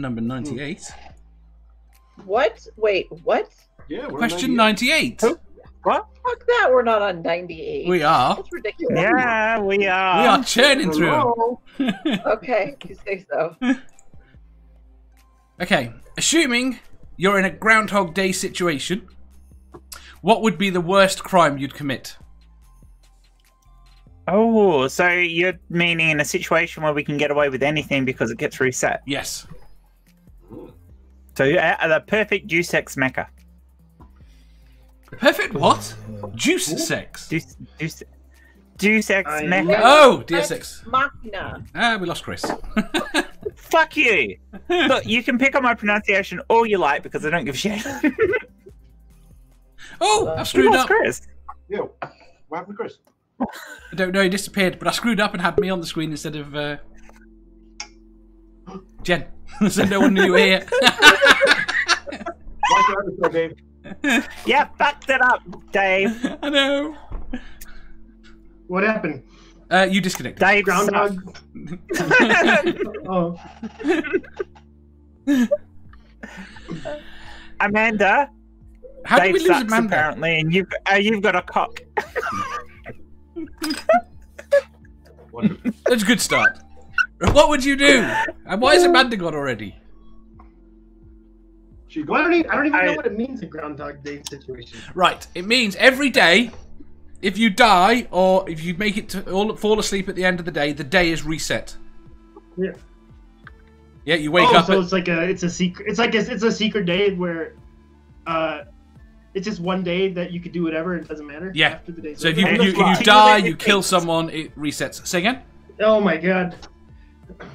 number 98. What? Wait, what? Yeah, we're question 98. Who? What? Fuck that, we're not on 98. We are. That's ridiculous. Yeah, we are. We are churning through. Okay, you say so. Okay, assuming you're in a Groundhog Day situation, what would be the worst crime you'd commit? Oh, so you're meaning in a situation where we can get away with anything because it gets reset? Yes. So the perfect deus ex machina. Perfect what? Juice sex. Deus ex machina. Oh, deus ex machina. Ah, we lost Chris. Fuck you. Look, you can pick on my pronunciation all you like because I don't give a shit. Oh, I screwed up. Chris. Yo, what happened to Chris? I don't know, he disappeared, but I screwed up and had me on the screen instead of Jen. So no one knew you were here. Yeah, fucked it up, Dave. I know. What happened? You disconnected. Dave Groundhog. Oh. Amanda. How Dave did we lose Amanda? Apparently, and you've got a cock. That's a good start. What would you do? And why is Amanda gone already? She gone? I don't even know what it means in Groundhog Day situation. Right. It means every day, if you die or if you make it to fall asleep at the end of the day is reset. Yeah. Yeah. You wake up. So it's a secret. It's like it's a secret day where, it's just one day that you could do whatever and it doesn't matter. Yeah. After the day. So if you die, you kill someone, it resets. Say again. Oh my god. What'd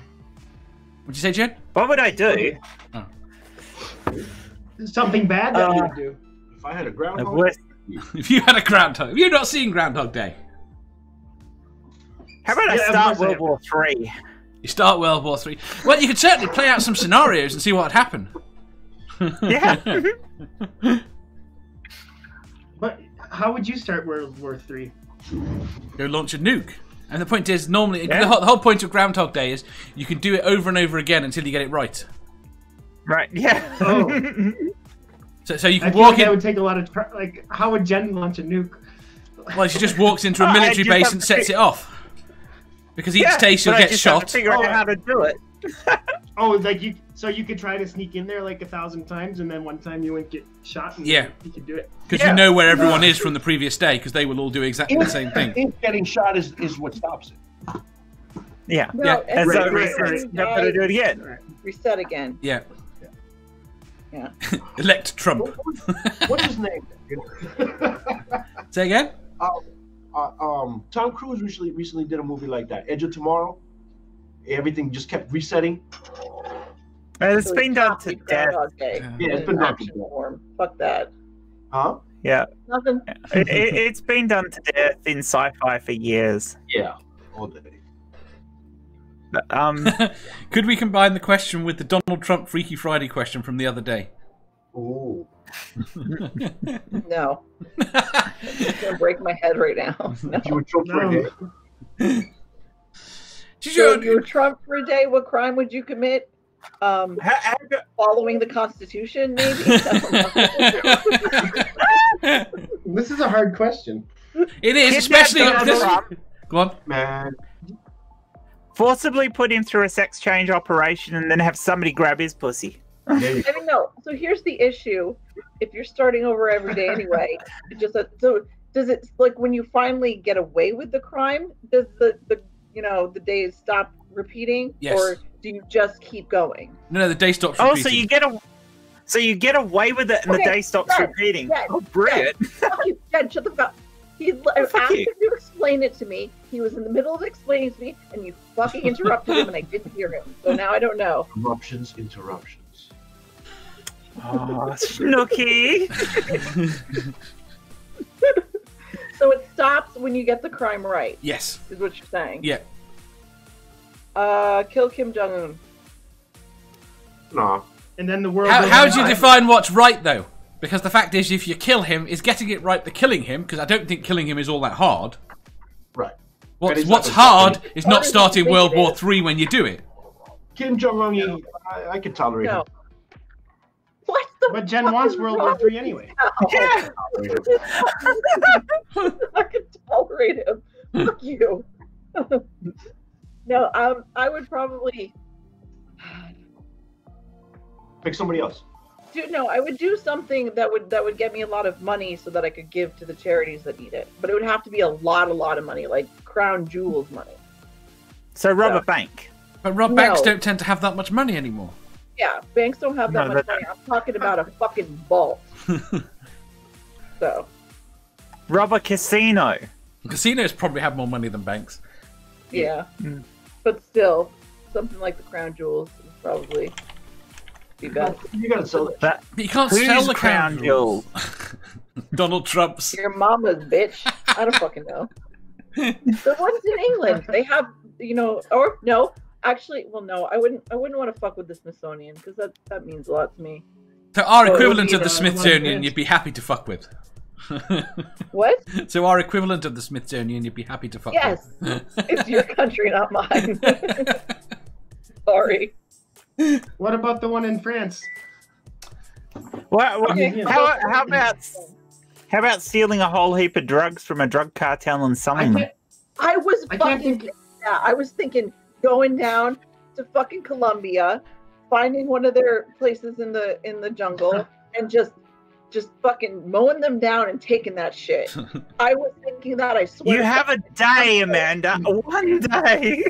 you say, Jen? What would I do? Oh. Something bad that you would do. If I had a groundhog. If you had a groundhog. Have you not seen Groundhog Day? How about I start World War III? You start World War III. Well, you could certainly play out some scenarios and see what would happen. Yeah. But how would you start World War III? Go launch a nuke. And the point is, normally, the whole point of Groundhog Day is you can do it over and over again until you get it right. Right. Yeah. Oh. so you can walk in. That would take a lot of like. How would Jen launch a nuke? Well, she just walks into a military base and sets it off. Because each day she'll get shot. Have to figure out how to do it. Oh, like you. So you could try to sneak in there like 1,000 times, and then one time you wouldn't get shot. And yeah. You could do it. Because you know where everyone is from the previous day, because they will all do exactly the same thing. I think getting shot is what stops it. Yeah. No, yeah. And so to do it again. Reset again. Yeah. Yeah. Elect Trump. What's his name? Say again? Tom Cruise recently did a movie like that, Edge of Tomorrow. Everything just kept resetting. It's been done to death. Okay. Yeah, it's been done to death. Fuck that. Huh? Yeah. Nothing. It's been done to death in sci-fi for years. Yeah, all day. Could we combine the question with the Donald Trump Freaky Friday question from the other day? Oh. No. It's going to break my head right now. No. You were Trump for a day. So you were Trump for a day, what crime would you commit? Following the Constitution, maybe? This is a hard question. It is, especially... Go on. Man. Forcibly put him through a sex change operation and then have somebody grab his pussy. I mean, no. So here's the issue. If you're starting over every day anyway, so does it, like, when you finally get away with the crime, does the days stop repeating? Yes. Or do you just keep going? No, the day stops repeating. Oh, so you get away with it and the day stops repeating. Dead, oh, brilliant. Fuck you, Jen, shut the fuck up. I asked him to explain it to me. He was in the middle of explaining it to me, and you fucking interrupted him, and I didn't hear him. So now I don't know. Interruptions. Oh, Snooki. So it stops when you get the crime right. Yes. Is what you're saying. Yeah. Kill Kim Jong Un. No. And then the world. How do you define what's right, though? Because the fact is, if you kill him, is getting it right the killing him, because I don't think killing him is all that hard. Right. What's hard is not starting World War III when you do it. Kim Jong Un, yeah. I could tolerate him. What the? But Jen wants World War III anyway. Yeah. I could tolerate him. Fuck you. No, I would probably pick somebody else. No, I would do something that would get me a lot of money so that I could give to the charities that need it. But it would have to be a lot of money, like Crown Jewels money. So rob a bank. But banks don't tend to have that much money anymore. Yeah, banks don't have that much money. I'm talking about a fucking vault. So rob a casino. Casinos probably have more money than banks. Yeah. Mm. But still, something like the Crown Jewels is probably be best. You gotta sell it. That. But you can't sell the Crown Jewels. Donald Trump's. Your mama's bitch. I don't fucking know. The ones in England, they have, you know, or no, actually, well, no, I wouldn't want to fuck with the Smithsonian because that means a lot to me. So our equivalent of the Smithsonian, you'd be happy to fuck with. What? So our equivalent of the Smithsonian, you'd be happy to fuck with. Yes. It's your country, not mine. Sorry. What about the one in France? Well, okay. How about stealing a whole heap of drugs from a drug cartel and selling them? I was thinking going down to fucking Colombia, finding one of their places in the jungle, and just fucking mowing them down and taking that shit. I was thinking that, I swear. You have a day, Amanda. One day.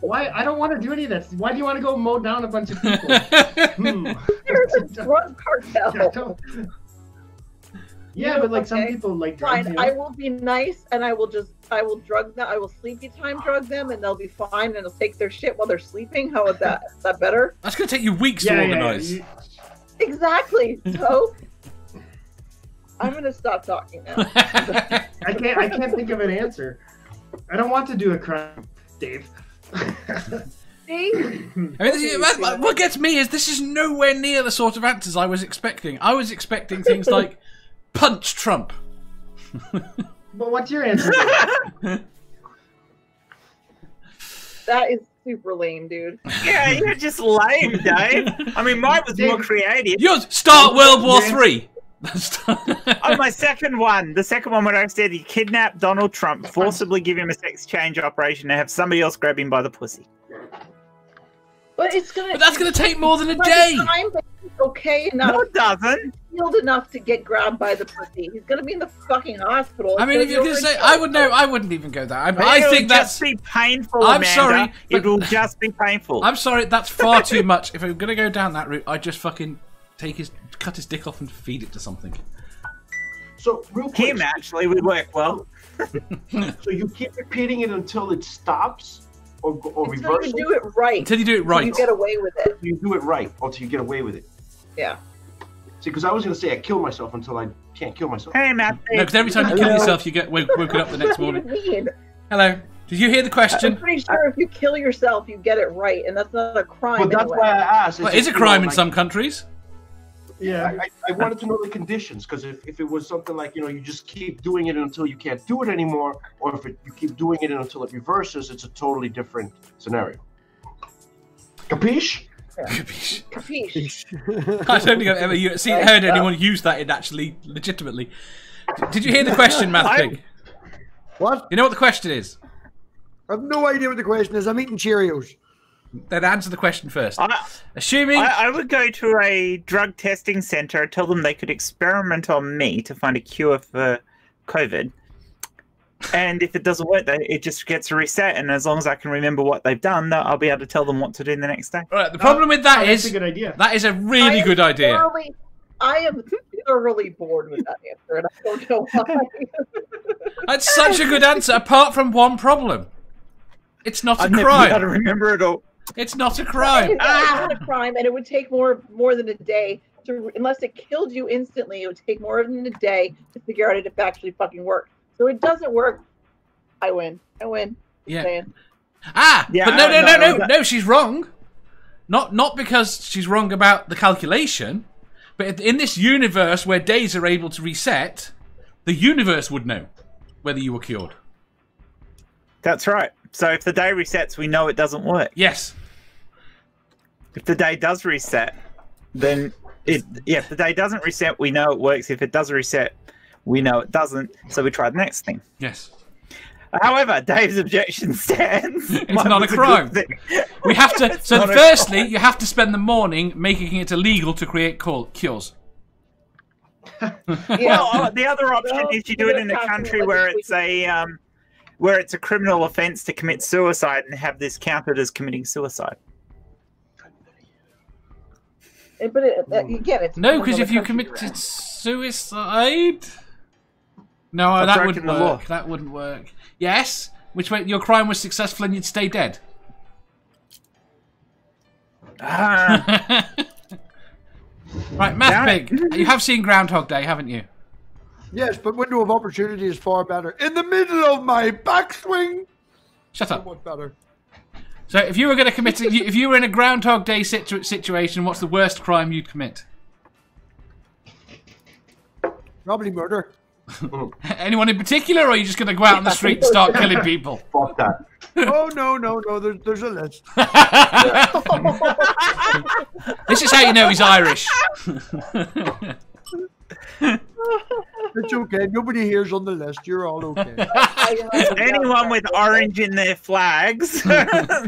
Why? I don't want to do any of this. Why do you want to go mow down a bunch of people? There's a drug cartel. Yeah, but like some people like drugs. Fine, I will be nice and I will drug them. I will sleepy time drug them and they'll be fine and it'll take their shit while they're sleeping. How is that? Is that better? That's going to take you weeks to organize. Yeah. Exactly. So I'm gonna stop talking now. I can't think of an answer. I don't want to do a crime, Dave. See? What gets me is this is nowhere near the sort of answers I was expecting. I was expecting things like punch Trump. But what's your answer? That is super lame, dude. Yeah, you're just lame, Dave. I mean, mine was more creative. Yours, start World War III. Oh, my second one. The second one where I said you kidnap Donald Trump, forcibly give him a sex change operation, and have somebody else grab him by the pussy. But it's gonna. But that's gonna take more than a day. Time, okay, enough. No, it doesn't. Healed enough to get grabbed by the pussy. He's gonna be in the fucking hospital. I mean, if you're gonna say, I would know. I wouldn't even go there. I think that's just be painful. I'm sorry, it will just be painful. I'm sorry, that's far too much. If I'm gonna go down that route, I just fucking cut his dick off and feed it to something. So real quick, him actually would work well. So you keep repeating it until it stops, or reverse it. Do it right. Until you do it right. Until you get away with it. You do it right, or until you get away with it. Yeah. See, because I was going to say I kill myself until I can't kill myself. Hey, Matt. No, because every time you kill yourself, you get woken up the next morning. Hello. Did you hear the question? I'm pretty sure if you kill yourself, you get it right, and that's not a crime. But that's why I asked. Well, it is a crime in some countries. Yeah, I wanted to know the conditions, because if it was something like, you know, you just keep doing it until you can't do it anymore, or if you keep doing it until it reverses, it's a totally different scenario. Capiche? Yeah. Capiche. Capiche. I don't think I've ever heard anyone use that in actually legitimately. Did you hear the question, Math Pig? What? You know what the question is? I have no idea what the question is. I'm eating Cheerios. Then answer the question first. I would go to a drug testing center, tell them they could experiment on me to find a cure for COVID. And if it doesn't work, it just gets reset. And as long as I can remember what they've done, I'll be able to tell them what to do the next day. All right, the problem with that is a good idea. That is a really good idea. I am thoroughly bored with that answer, and I don't know why. That's such a good answer, apart from one problem. It's not a crime. I've got to remember it all. It's not a crime. It's not a crime, and it would take more than a day. Unless it killed you instantly, it would take more than a day to figure out if it actually fucking worked. So it doesn't work. I win. I win. Yeah. Saying. Ah, yeah, but no, she's wrong. Not because she's wrong about the calculation, but in this universe where days are able to reset, the universe would know whether you were cured. That's right. So if the day resets, we know it doesn't work. Yes. If the day does reset, then it, yeah, if the day doesn't reset, we know it works. If it does reset, we know it doesn't. So we try the next thing. Yes. However, Dave's objection stands. It's not a crime. We have to. So, firstly, you have to spend the morning making it illegal to create cures. Yeah. Well, the other option is you do it in a country where it's a criminal offence to commit suicide and have this counted as committing suicide. But it's no, because if you committed suicide, no, that wouldn't work. That wouldn't work. Yes, which meant your crime was successful and you'd stay dead. Right, Mathpig, you have seen Groundhog Day, haven't you? Yes, but window of opportunity is far better. In the middle of my backswing. Shut up. Somewhat better. So, if you were going to commit, if you were in a Groundhog Day situation, what's the worst crime you'd commit? Probably murder. Anyone in particular, or are you just going to go out on the street and start killing people? Fuck that. Oh, no, there's a list. This is how you know he's Irish. It's okay, nobody here's on the list, you're all okay. Anyone with orange in their flags. I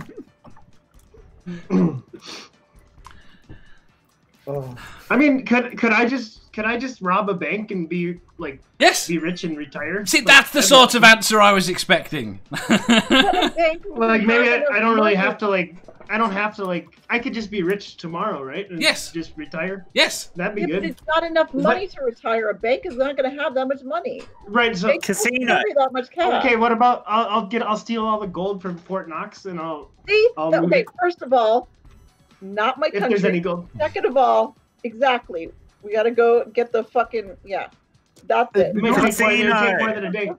mean, could I just rob a bank and be like, yes, be rich and retire? See, that's the sort of answer I was expecting. Like, maybe I don't really have to, like, I don't have to, like, I could just be rich tomorrow, right? And yes, just retire. Yes, that'd be good. But it's not enough money to retire. A bank is not going to have that much money. Right. So casino. That much cash. Okay. What about I'll steal all the gold from Fort Knox and I'll. See. Okay. First of all, not my country. If there's any gold. Second of all, exactly. We gotta go get the fucking That's it. It would take more than a day.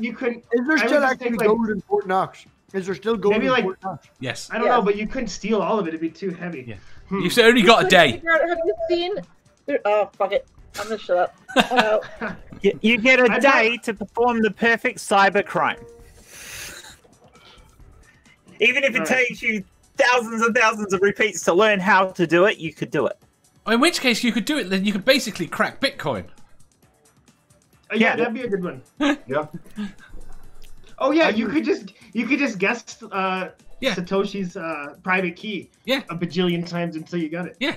You couldn't. Is there still actually gold in Fort Knox? Is there still gold in Fort Knox? Yes. I don't know, but you couldn't steal all of it. It'd be too heavy. Yeah. Hmm. You've only got a day. Have you seen? Oh, fuck it. I'm gonna shut up. You get a day to perform the perfect cyber crime, even if it takes you thousands and thousands of repeats to learn how to do it. You could do it. In which case, you could do it. Then you could basically crack Bitcoin. Yeah, that'd be a good one. Yeah. Oh yeah, you could just guess Satoshi's private key a bajillion times until you got it. Yeah.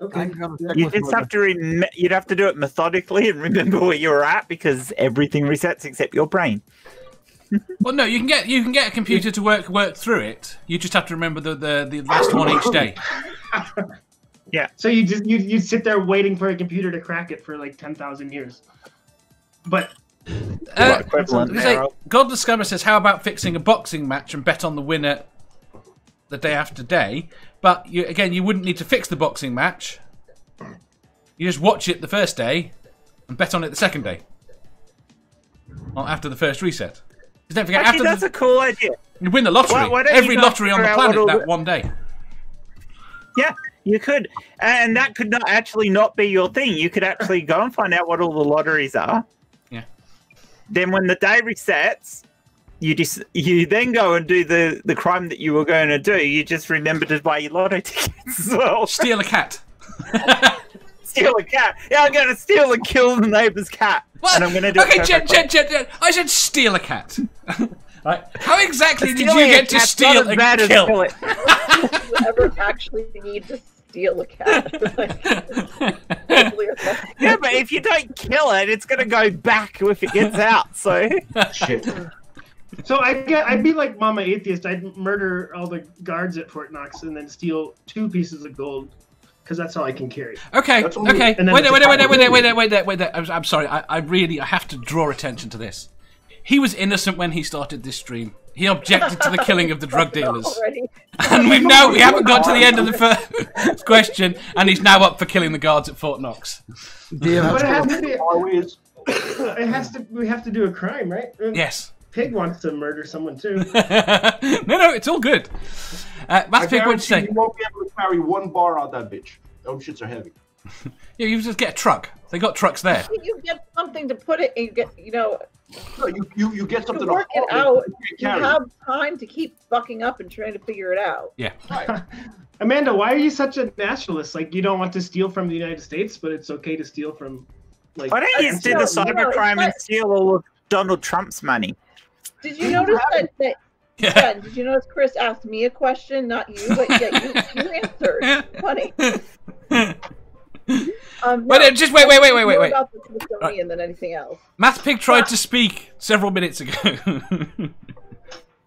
Okay. You just have to you'd have to do it methodically and remember where you were at, because everything resets except your brain. Well, no, you can get a computer to work through it. You just have to remember the last one each day. Yeah. So you sit there waiting for a computer to crack it for like 10,000 years, but Godless Scammer says, "How about fixing a boxing match and bet on the winner the day after day?" But you wouldn't need to fix the boxing match. You just watch it the first day and bet on it the second day, or after the first reset. Because don't forget, actually, that's a cool idea. You win the lottery. Why every lottery on the planet that one day. Yeah. You could, and that could not actually not be your thing. You could actually go and find out what all the lotteries are. Yeah. Then when the day resets, you then go and do the crime that you were going to do. You just remember to buy your lotto tickets as well. Steal a cat. Steal a cat. Yeah, I'm going to steal and kill the neighbor's cat. What? And I'm going to do it. Okay, Jen, I said steal a cat. Right. How exactly did you get to steal and kill? Kill it? You ever actually need to steal a cat? Yeah, but if you don't kill it, it's gonna go back if it gets out. So shit. So I'd be like Mama Atheist. I'd murder all the guards at Fort Knox and then steal 2 pieces of gold, because that's all I can carry. Okay. Okay. Wait there. I'm sorry. I really have to draw attention to this. He was innocent when he started this stream. He objected to the killing of the drug dealers. And we haven't got to the end of the first question, and he's now up for killing the guards at Fort Knox. Yeah, but we have to do a crime, right? Yes. Pig wants to murder someone too. No, it's all good. Math Pig, what'd you say? You won't be able to carry 1 bar out that bitch. Those shits are heavy. Yeah, you just get a truck. They got trucks there. You get something to put it, and you get, you know. No, you get something to work it out. You have time to keep fucking up and trying to figure it out. Yeah. Right. Amanda, why are you such a nationalist? Like, you don't want to steal from the United States, but it's okay to steal from. Like, why don't you do the cybercrime and steal all of Donald Trump's money? Did you notice that? Yeah. Ben, did you notice Chris asked me a question, not you, but yeah, you answered. Funny. No, just wait. About the Smithsonian than anything else. Math Pig tried to speak several minutes ago.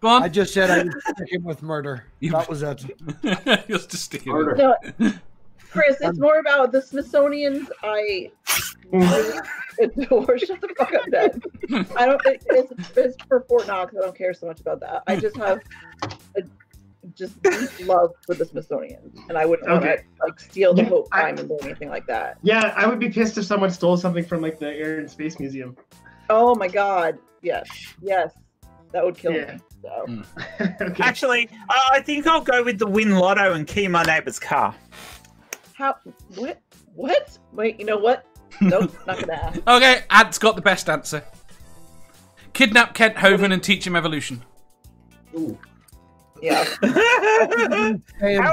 Go on. I just said I would stick him with murder. That was it. Just to stick him with murder. No, Chris, it's more about the Smithsonian's. I adore. Shut the fuck up, Ben. I don't. It's for Fort Knox. I don't care so much about that. I just have a deep love for the Smithsonian, and I wouldn't want to like steal the whole time and do anything like that. Yeah, I would be pissed if someone stole something from like the Air and Space Museum. Oh my God! Yes, yes, that would kill me. So. Okay. Actually, I think I'll go with the Win Lotto and key my neighbor's car. How? What? What? Wait, you know what? Nope, not gonna ask. Okay, Ant's got the best answer. Kidnap Kent Hovind and teach him evolution. Ooh. Yeah. How is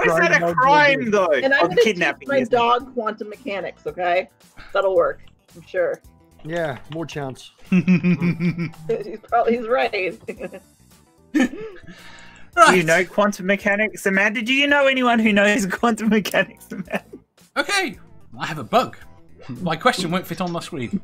that a crime, though? And I'm gonna teach my dog quantum mechanics. Okay, that'll work. I'm sure. Yeah, more chance. He's right. Right. Do you know quantum mechanics, Amanda? Do you know anyone who knows quantum mechanics, Amanda? Okay, I have a bug. My question won't fit on my screen.